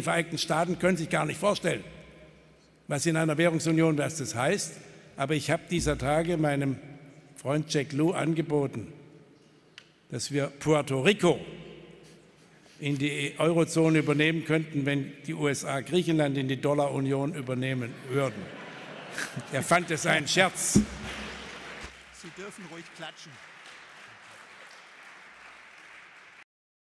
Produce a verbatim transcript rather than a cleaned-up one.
Die Vereinigten Staaten können sich gar nicht vorstellen, was in einer Währungsunion was das heißt. Aber ich habe dieser Tage meinem Freund Jack Lew angeboten, dass wir Puerto Rico in die Eurozone übernehmen könnten, wenn die U S A Griechenland in die Dollarunion übernehmen würden. Er fand es einen Scherz. Sie dürfen ruhig klatschen.